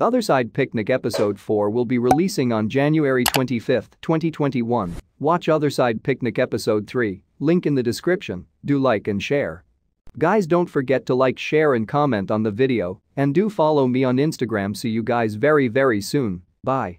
Otherside Picnic Episode 4 will be releasing on January 25, 2021. Watch Otherside Picnic Episode 3, link in the description. Do like and share. Guys, don't forget to like, share and comment on the video, and do follow me on Instagram. See you guys very, very soon. Bye.